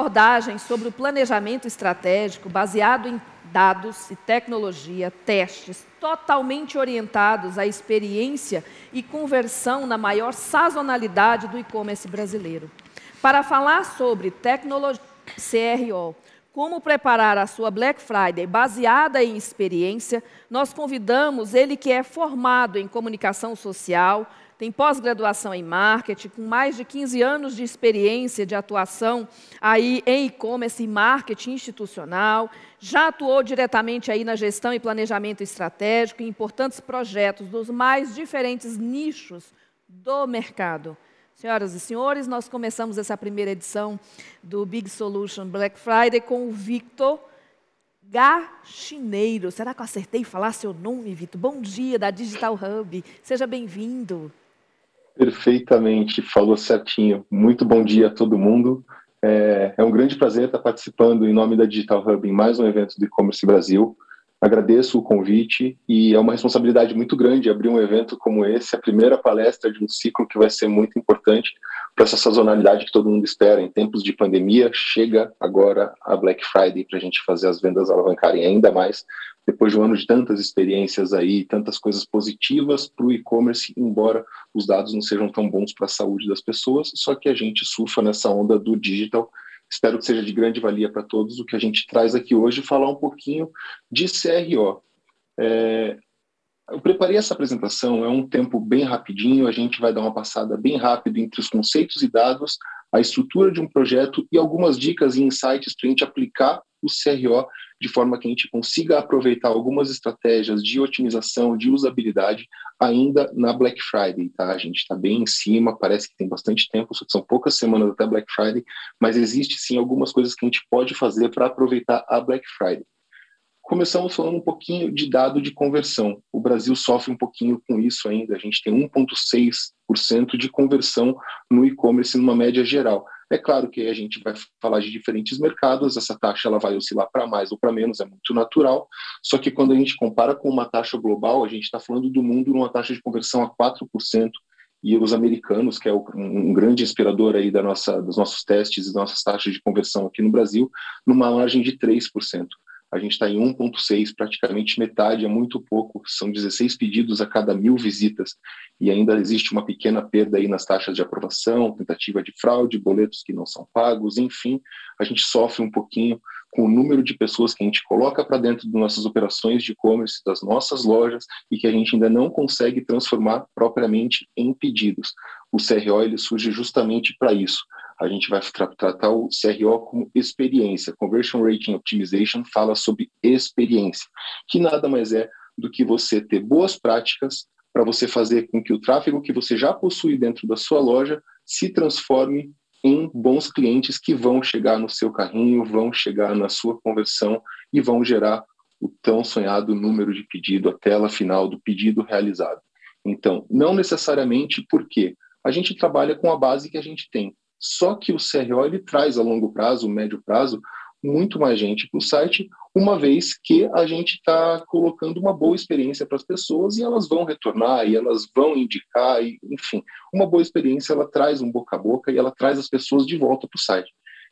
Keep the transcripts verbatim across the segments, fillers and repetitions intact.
abordagem sobre o planejamento estratégico baseado em dados e tecnologia, testes, totalmente orientados à experiência e conversão na maior sazonalidade do e-commerce brasileiro. Para falar sobre tecnologia C R O, como preparar a sua Black Friday baseada em experiência, nós convidamos ele que é formado em comunicação social, tem pós-graduação em marketing, com mais de quinze anos de experiência de atuação aí em e-commerce e marketing institucional, já atuou diretamente aí na gestão e planejamento estratégico em importantes projetos dos mais diferentes nichos do mercado. Senhoras e senhores, nós começamos essa primeira edição do Big Solution Black Friday com o Victor Gachineiro. Será que eu acertei falar seu nome, Victor? Bom dia, da Digital Hub. Seja bem-vindo. Perfeitamente, falou certinho. Muito bom dia a todo mundo. É, é um grande prazer estar participando em nome da Digital Hub em mais um evento do E-Commerce Brasil. Agradeço o convite e é uma responsabilidade muito grande abrir um evento como esse, a primeira palestra de um ciclo que vai ser muito importante para essa sazonalidade que todo mundo espera. Em tempos de pandemia, chega agora a Black Friday para a gente fazer as vendas alavancarem ainda mais, depois de um ano de tantas experiências aí, tantas coisas positivas para o e-commerce, embora os dados não sejam tão bons para a saúde das pessoas, só que a gente surfa nessa onda do digital. Espero que seja de grande valia para todos o que a gente traz aqui hoje, falar um pouquinho de C R O. É, eu preparei essa apresentação, é um tempo bem rapidinho, a gente vai dar uma passada bem rápida entre os conceitos e dados, a estrutura de um projeto e algumas dicas e insights para a gente aplicar o C R O de forma que a gente consiga aproveitar algumas estratégias de otimização, de usabilidade, ainda na Black Friday, tá? A gente está bem em cima, parece que tem bastante tempo, só que são poucas semanas até Black Friday, mas existe sim algumas coisas que a gente pode fazer para aproveitar a Black Friday. Começamos falando um pouquinho de dado de conversão. O Brasil sofre um pouquinho com isso ainda, a gente tem um vírgula seis por cento de conversão no e-commerce numa média geral. É claro que a gente vai falar de diferentes mercados, essa taxa ela vai oscilar para mais ou para menos, é muito natural, só que quando a gente compara com uma taxa global, a gente está falando do mundo numa taxa de conversão a quatro por cento, e os americanos, que é um grande inspirador aí da nossa, dos nossos testes e das nossas taxas de conversão aqui no Brasil, numa margem de três por cento. A gente está em um vírgula seis, praticamente metade, é muito pouco, são dezesseis pedidos a cada mil visitas, e ainda existe uma pequena perda aí nas taxas de aprovação, tentativa de fraude, boletos que não são pagos, enfim, a gente sofre um pouquinho com o número de pessoas que a gente coloca para dentro das nossas operações de e-commerce, das nossas lojas, e que a gente ainda não consegue transformar propriamente em pedidos. O C R O ele surge justamente para isso. A gente vai tra tratar o C R O como experiência. Conversion Rating Optimization fala sobre experiência, que nada mais é do que você ter boas práticas para você fazer com que o tráfego que você já possui dentro da sua loja se transforme em bons clientes que vão chegar no seu carrinho, vão chegar na sua conversão e vão gerar o tão sonhado número de pedido, a tela final do pedido realizado. Então, não necessariamente porque a gente trabalha com a base que a gente tem. Só que o C R O ele traz a longo prazo, médio prazo, muito mais gente para o site, uma vez que a gente está colocando uma boa experiência para as pessoas e elas vão retornar, e elas vão indicar, e, enfim. Uma boa experiência, ela traz um boca a boca e ela traz as pessoas de volta para o site.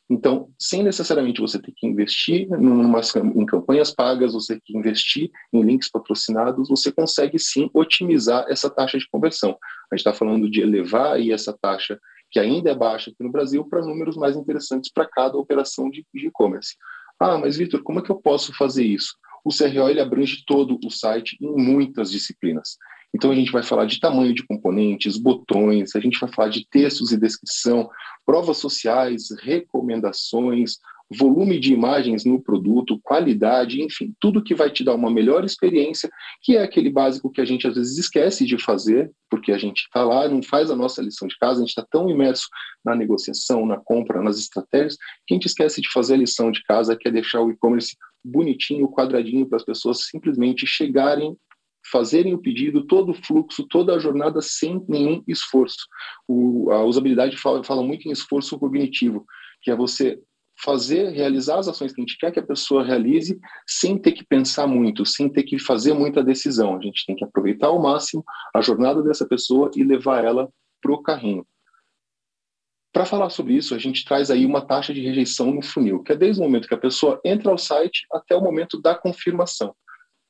Então, sem necessariamente você ter que investir numa, em campanhas pagas, você ter que investir em links patrocinados, você consegue sim otimizar essa taxa de conversão. A gente está falando de elevar aí essa taxa que ainda é baixa aqui no Brasil, para números mais interessantes para cada operação de e-commerce. Ah, mas Victor, como é que eu posso fazer isso? O C R O ele abrange todo o site em muitas disciplinas. Então a gente vai falar de tamanho de componentes, botões, a gente vai falar de textos e descrição, provas sociais, recomendações, volume de imagens no produto, qualidade, enfim, tudo que vai te dar uma melhor experiência, que é aquele básico que a gente às vezes esquece de fazer, porque a gente está lá, não faz a nossa lição de casa, a gente está tão imerso na negociação, na compra, nas estratégias, que a gente esquece de fazer a lição de casa, que é deixar o e-commerce bonitinho, quadradinho, para as pessoas simplesmente chegarem, fazerem o pedido, todo o fluxo, toda a jornada, sem nenhum esforço. O, a usabilidade fala, fala muito em esforço cognitivo, que é você fazer, realizar as ações que a gente quer que a pessoa realize sem ter que pensar muito, sem ter que fazer muita decisão. A gente tem que aproveitar ao máximo a jornada dessa pessoa e levar ela para o carrinho. Para falar sobre isso, a gente traz aí uma taxa de rejeição no funil, que é desde o momento que a pessoa entra ao site até o momento da confirmação.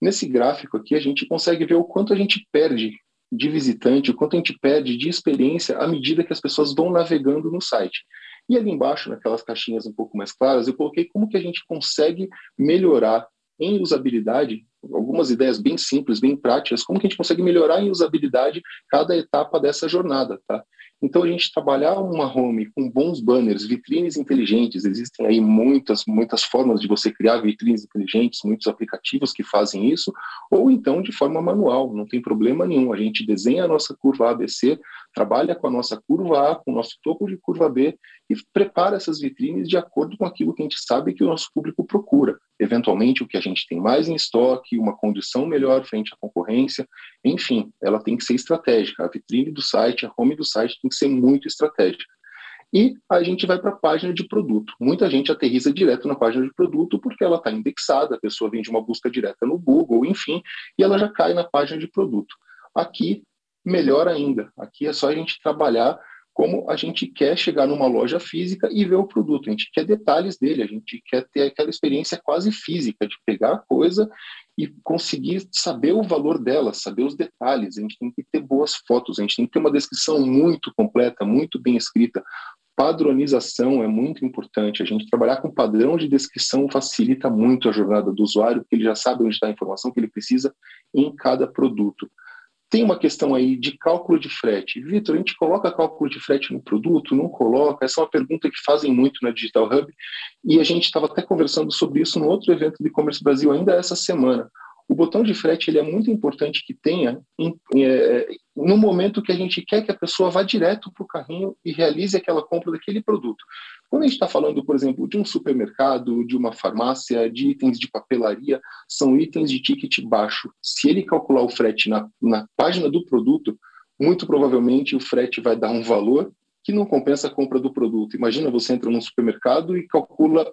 Nesse gráfico aqui, a gente consegue ver o quanto a gente perde de visitante, o quanto a gente perde de experiência à medida que as pessoas vão navegando no site. E ali embaixo, naquelas caixinhas um pouco mais claras, eu coloquei como que a gente consegue melhorar em usabilidade, algumas ideias bem simples, bem práticas, como que a gente consegue melhorar em usabilidade cada etapa dessa jornada, tá? Então, a gente trabalhar uma home com bons banners, vitrines inteligentes, existem aí muitas, muitas formas de você criar vitrines inteligentes, muitos aplicativos que fazem isso, ou então de forma manual, não tem problema nenhum, a gente desenha a nossa curva A B C, trabalha com a nossa curva A, com o nosso topo de curva B e prepara essas vitrines de acordo com aquilo que a gente sabe que o nosso público procura, eventualmente o que a gente tem mais em estoque, uma condição melhor frente à concorrência, enfim, ela tem que ser estratégica, a vitrine do site, a home do site tem que ser muito estratégica. E a gente vai para a página de produto. Muita gente aterriza direto na página de produto porque ela está indexada, a pessoa vem de uma busca direta no Google, enfim, e ela já cai na página de produto. Aqui, melhor ainda. Aqui é só a gente trabalhar como a gente quer chegar numa loja física e ver o produto. A gente quer detalhes dele, a gente quer ter aquela experiência quase física de pegar a coisa e conseguir saber o valor dela, saber os detalhes, a gente tem que ter boas fotos, a gente tem que ter uma descrição muito completa, muito bem escrita, padronização é muito importante, a gente trabalhar com padrão de descrição facilita muito a jornada do usuário, porque ele já sabe onde está a informação que ele precisa em cada produto. Tem uma questão aí de cálculo de frete. Victor, a gente coloca cálculo de frete no produto? Não coloca? Essa é uma pergunta que fazem muito na Digital Hub e a gente estava até conversando sobre isso no outro evento do E-Commerce Brasil ainda essa semana. O botão de frete ele é muito importante que tenha em, é, no momento que a gente quer que a pessoa vá direto para o carrinho e realize aquela compra daquele produto. Quando a gente está falando, por exemplo, de um supermercado, de uma farmácia, de itens de papelaria, são itens de ticket baixo. Se ele calcular o frete na, na página do produto, muito provavelmente o frete vai dar um valor que não compensa a compra do produto. Imagina você entra num supermercado e calcula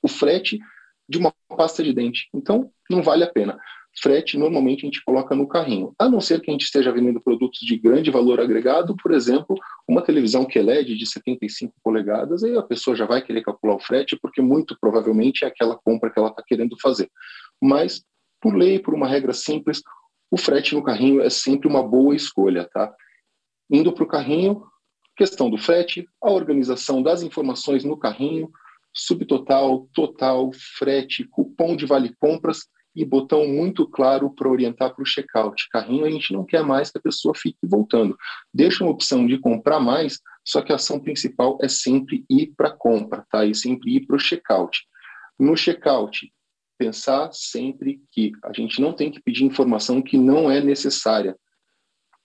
o frete de uma pasta de dente, então não vale a pena. Frete normalmente a gente coloca no carrinho, a não ser que a gente esteja vendendo produtos de grande valor agregado, por exemplo, uma televisão Q L E D de setenta e cinco polegadas, aí a pessoa já vai querer calcular o frete, porque muito provavelmente é aquela compra que ela está querendo fazer. Mas, por lei, por uma regra simples, o frete no carrinho é sempre uma boa escolha, tá? Indo para o carrinho, questão do frete, a organização das informações no carrinho, subtotal, total, frete, cupom de vale-compras e botão muito claro para orientar para o checkout. Carrinho a gente não quer mais que a pessoa fique voltando. Deixa uma opção de comprar mais, só que a ação principal é sempre ir para a compra, tá? E sempre ir para o checkout. No checkout, pensar sempre que a gente não tem que pedir informação que não é necessária.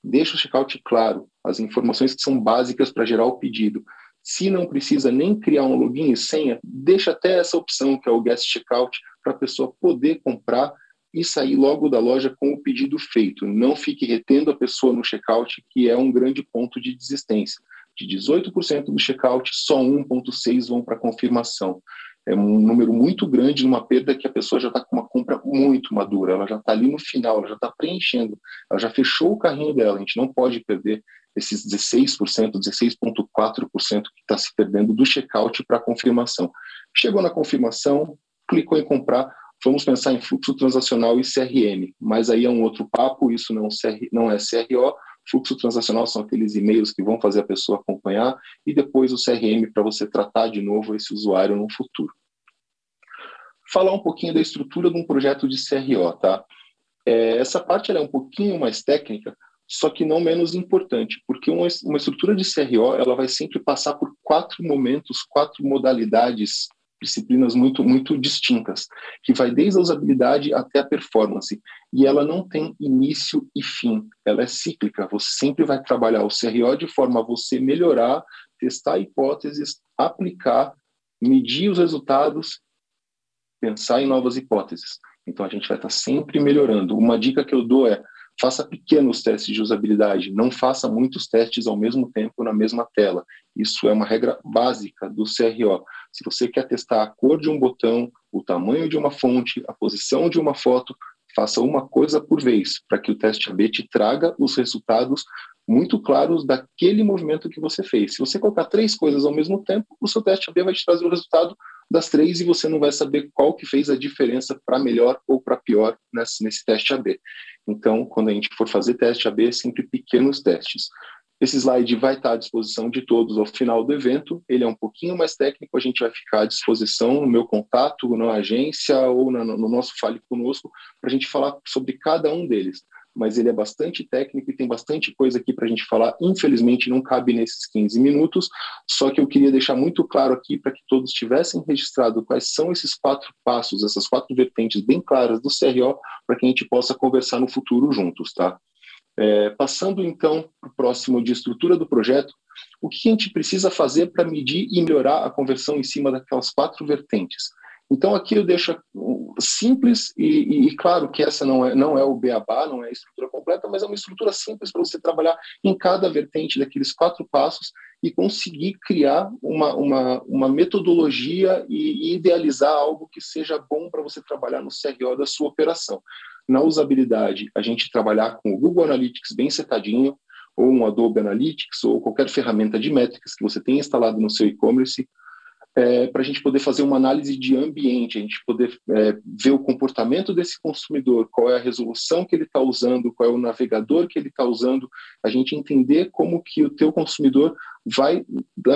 Deixa o checkout claro, as informações que são básicas para gerar o pedido. Se não precisa nem criar um login e senha, deixa até essa opção, que é o guest checkout, para a pessoa poder comprar e sair logo da loja com o pedido feito. Não fique retendo a pessoa no checkout, que é um grande ponto de desistência. De dezoito por cento do checkout, só um vírgula seis por cento vão para confirmação. É um número muito grande, numa perda que a pessoa já está com uma compra muito madura, ela já está ali no final, ela já está preenchendo, ela já fechou o carrinho dela, a gente não pode perder esses dezesseis por cento, dezesseis vírgula quatro por cento que está se perdendo do checkout para a confirmação. Chegou na confirmação, clicou em comprar, vamos pensar em fluxo transacional e C R M, mas aí é um outro papo, isso não é C R O, fluxo transacional são aqueles e-mails que vão fazer a pessoa acompanhar e depois o C R M para você tratar de novo esse usuário no futuro. Falar um pouquinho da estrutura de um projeto de C R O, tá? É, essa parte ela é um pouquinho mais técnica, só que não menos importante, porque uma, uma estrutura de C R O ela vai sempre passar por quatro momentos, quatro modalidades, disciplinas muito, muito distintas, que vai desde a usabilidade até a performance, e ela não tem início e fim, ela é cíclica, você sempre vai trabalhar o C R O de forma a você melhorar, testar hipóteses, aplicar, medir os resultados, pensar em novas hipóteses. Então a gente vai estar sempre melhorando. Uma dica que eu dou é: faça pequenos testes de usabilidade, não faça muitos testes ao mesmo tempo na mesma tela. Isso é uma regra básica do C R O. Se você quer testar a cor de um botão, o tamanho de uma fonte, a posição de uma foto, faça uma coisa por vez, para que o teste A B te traga os resultados muito claros daquele movimento que você fez. Se você colocar três coisas ao mesmo tempo, o seu teste A B vai te trazer o resultado das três e você não vai saber qual que fez a diferença para melhor ou para pior nesse, nesse teste A B. Então, quando a gente for fazer teste A B, sempre pequenos testes. Esse slide vai estar à disposição de todos ao final do evento, ele é um pouquinho mais técnico, a gente vai ficar à disposição no meu contato, na agência ou na, no nosso Fale Conosco, para a gente falar sobre cada um deles. Mas ele é bastante técnico e tem bastante coisa aqui para a gente falar, infelizmente não cabe nesses quinze minutos, só que eu queria deixar muito claro aqui para que todos tivessem registrado quais são esses quatro passos, essas quatro vertentes bem claras do C R O, para que a gente possa conversar no futuro juntos, tá? É, passando então para o próximo de estrutura do projeto, o que a gente precisa fazer para medir e melhorar a conversão em cima daquelas quatro vertentes? Então, aqui eu deixo simples e, e, e claro que essa não é, não é o beabá, não é a estrutura completa, mas é uma estrutura simples para você trabalhar em cada vertente daqueles quatro passos e conseguir criar uma, uma, uma metodologia e, e idealizar algo que seja bom para você trabalhar no C R O da sua operação. Na usabilidade, a gente trabalhar com o Google Analytics bem setadinho, ou um Adobe Analytics, ou qualquer ferramenta de métricas que você tenha instalado no seu e-commerce, É, para a gente poder fazer uma análise de ambiente, a gente poder é, ver o comportamento desse consumidor, qual é a resolução que ele está usando, qual é o navegador que ele está usando, a gente entender como que o teu consumidor vai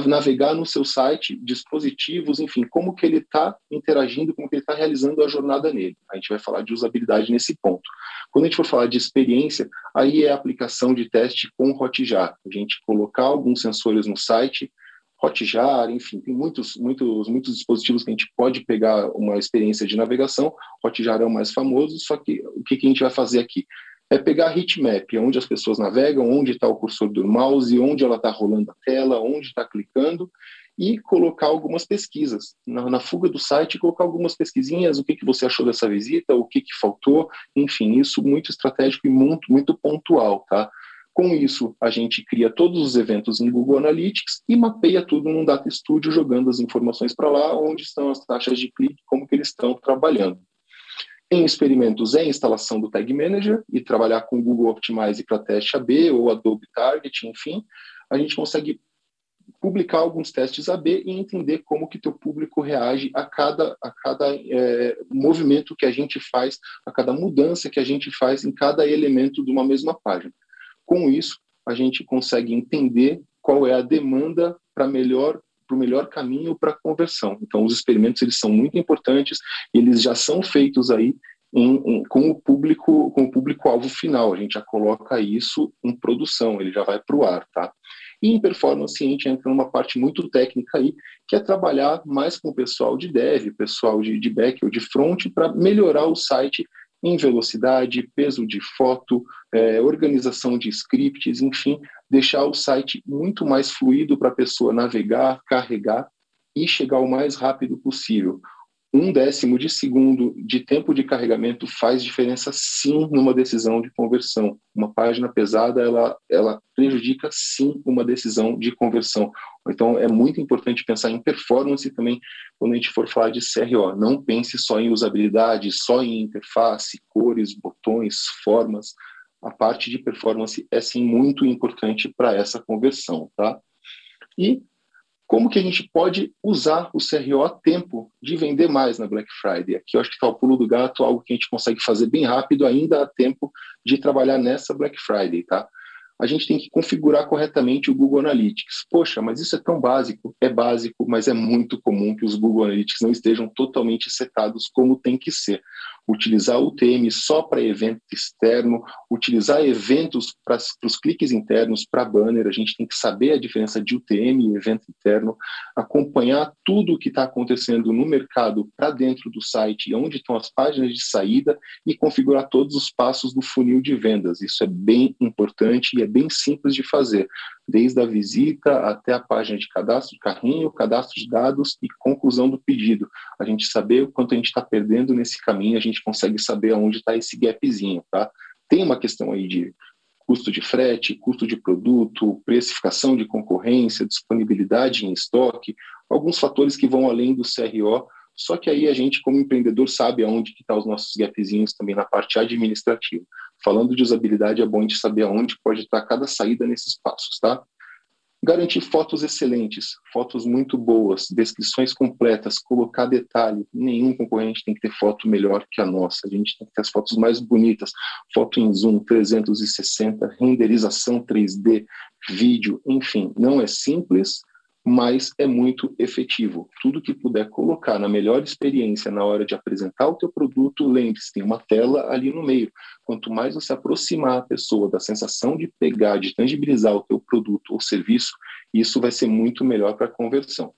navegar no seu site, dispositivos, enfim, como que ele está interagindo, como que ele está realizando a jornada nele. A gente vai falar de usabilidade nesse ponto. Quando a gente for falar de experiência, aí é a aplicação de teste com Hotjar, a gente colocar alguns sensores no site, Hotjar, enfim, tem muitos, muitos, muitos dispositivos que a gente pode pegar uma experiência de navegação, Hotjar é o mais famoso, só que o que a gente vai fazer aqui? É pegar a heatmap, onde as pessoas navegam, onde está o cursor do mouse, onde ela está rolando a tela, onde está clicando, e colocar algumas pesquisas. Na, na fuga do site, colocar algumas pesquisinhas, o que, que você achou dessa visita, o que, que faltou, enfim, isso muito estratégico e muito, muito pontual, tá? Com isso, a gente cria todos os eventos em Google Analytics e mapeia tudo num Data Studio, jogando as informações para lá, onde estão as taxas de clique, como que eles estão trabalhando. Em experimentos, é a instalação do Tag Manager e trabalhar com o Google Optimize para teste A B ou Adobe Target, enfim, a gente consegue publicar alguns testes A B e entender como que teu público reage a cada, a cada é, movimento que a gente faz, a cada mudança que a gente faz em cada elemento de uma mesma página. Com isso, a gente consegue entender qual é a demanda para melhor, para o melhor caminho para a conversão. Então, os experimentos eles são muito importantes, eles já são feitos aí em, em, com o público, com o público-alvo final. A gente já coloca isso em produção, ele já vai para o ar, tá? E em performance, a gente entra numa parte muito técnica aí, que é trabalhar mais com o pessoal de dev, pessoal de, de back ou de front, para melhorar o site em velocidade, peso de foto, eh, organização de scripts, enfim, deixar o site muito mais fluido para a pessoa navegar, carregar e chegar o mais rápido possível. Um décimo de segundo de tempo de carregamento faz diferença sim numa decisão de conversão. Uma página pesada, ela, ela prejudica sim uma decisão de conversão. Então é muito importante pensar em performance também quando a gente for falar de C R O. Não pense só em usabilidade, só em interface, cores, botões, formas. A parte de performance é sim muito importante para essa conversão, tá? E como que a gente pode usar o C R O a tempo de vender mais na Black Friday? Aqui eu acho que está o pulo do gato, algo que a gente consegue fazer bem rápido, ainda há tempo de trabalhar nessa Black Friday, tá? A gente tem que configurar corretamente o Google Analytics. Poxa, mas isso é tão básico. É básico, mas é muito comum que os Google Analytics não estejam totalmente setados como tem que ser. Utilizar o U T M só para evento externo, utilizar eventos para os cliques internos, para banner, a gente tem que saber a diferença de U T M e evento interno, acompanhar tudo o que está acontecendo no mercado para dentro do site, onde estão as páginas de saída e configurar todos os passos do funil de vendas. Isso é bem importante e é bem simples de fazer, desde a visita até a página de cadastro, carrinho, cadastro de dados e conclusão do pedido. A gente saber o quanto a gente está perdendo nesse caminho, a gente consegue saber onde está esse gapzinho, tá? Tem uma questão aí de custo de frete, custo de produto, precificação de concorrência, disponibilidade em estoque, alguns fatores que vão além do C R O, só que aí a gente, como empreendedor, sabe aonde que tá os nossos gapzinhos também na parte administrativa. falando de usabilidade, é bom a gente saber aonde pode estar cada saída nesses passos, tá? Garantir fotos excelentes, fotos muito boas, descrições completas, colocar detalhe. Nenhum concorrente tem que ter foto melhor que a nossa. A gente tem que ter as fotos mais bonitas. Foto em zoom, trezentos e sessenta, renderização três D, vídeo, enfim. Não é simples, mas é muito efetivo. Tudo que puder colocar na melhor experiência na hora de apresentar o teu produto, lembre-se, tem uma tela ali no meio. Quanto mais você aproximar a pessoa da sensação de pegar, de tangibilizar o teu produto ou serviço, isso vai ser muito melhor para a conversão.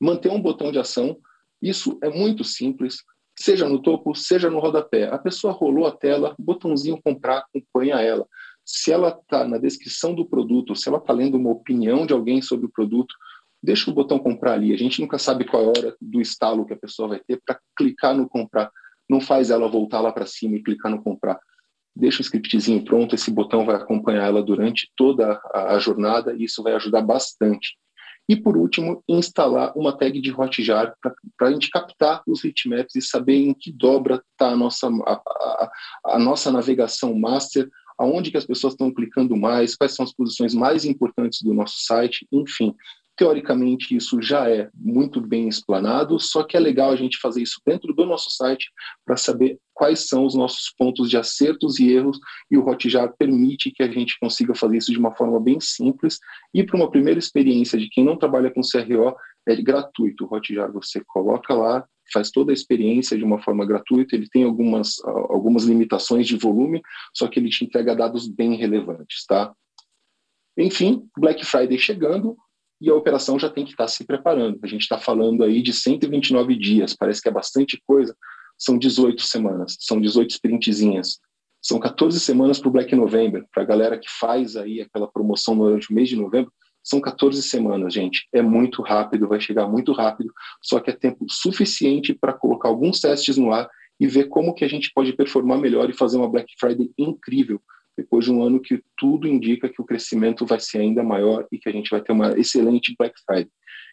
Manter um botão de ação, isso é muito simples, seja no topo, seja no rodapé. A pessoa rolou a tela, botãozinho comprar, acompanha ela. Se ela está na descrição do produto, se ela está lendo uma opinião de alguém sobre o produto, deixa o botão comprar ali. A gente nunca sabe qual é a hora do estalo que a pessoa vai ter para clicar no comprar. Não faz ela voltar lá para cima e clicar no comprar. Deixa o scriptzinho pronto, esse botão vai acompanhar ela durante toda a, a jornada e isso vai ajudar bastante. E, por último, instalar uma tag de Hotjar para a gente captar os heatmaps e saber em que dobra está a nossa, a, a, a nossa navegação master, aonde que as pessoas estão clicando mais, quais são as posições mais importantes do nosso site, enfim. Teoricamente, isso já é muito bem explanado, só que é legal a gente fazer isso dentro do nosso site para saber quais são os nossos pontos de acertos e erros, e o Hotjar permite que a gente consiga fazer isso de uma forma bem simples, e para uma primeira experiência de quem não trabalha com C R O, é gratuito. O Hotjar você coloca lá, faz toda a experiência de uma forma gratuita, ele tem algumas, algumas limitações de volume, só que ele te entrega dados bem relevantes, tá? Enfim, Black Friday chegando e a operação já tem que estar se preparando. A gente está falando aí de cento e vinte e nove dias, parece que é bastante coisa, são dezoito semanas, são dezoito sprintzinhas, são quatorze semanas para o Black November, para a galera que faz aí aquela promoção durante o mês de novembro. São quatorze semanas, gente. É muito rápido, vai chegar muito rápido, só que é tempo suficiente para colocar alguns testes no ar e ver como que a gente pode performar melhor e fazer uma Black Friday incrível, depois de um ano que tudo indica que o crescimento vai ser ainda maior e que a gente vai ter uma excelente Black Friday.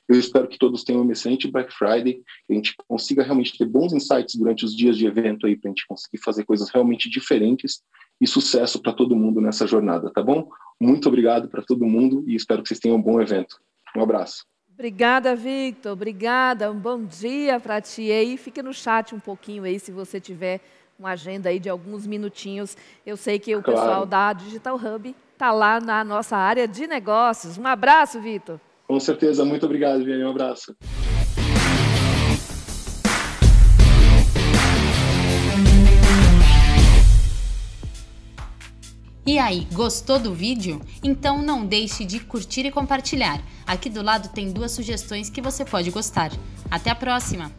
Eu espero que todos tenham uma excelente Black Friday, que a gente consiga realmente ter bons insights durante os dias de evento aí, para a gente conseguir fazer coisas realmente diferentes, e sucesso para todo mundo nessa jornada, tá bom? Muito obrigado para todo mundo e espero que vocês tenham um bom evento. Um abraço. Obrigada, Victor. Obrigada. Um bom dia para ti. E aí, fica no chat um pouquinho aí, se você tiver uma agenda aí de alguns minutinhos. Eu sei que o claro. pessoal da Digital Hub está lá na nossa área de negócios. Um abraço, Victor. Com certeza. Muito obrigado, Viane. Um abraço. E aí, gostou do vídeo? Então não deixe de curtir e compartilhar. Aqui do lado tem duas sugestões que você pode gostar. Até a próxima!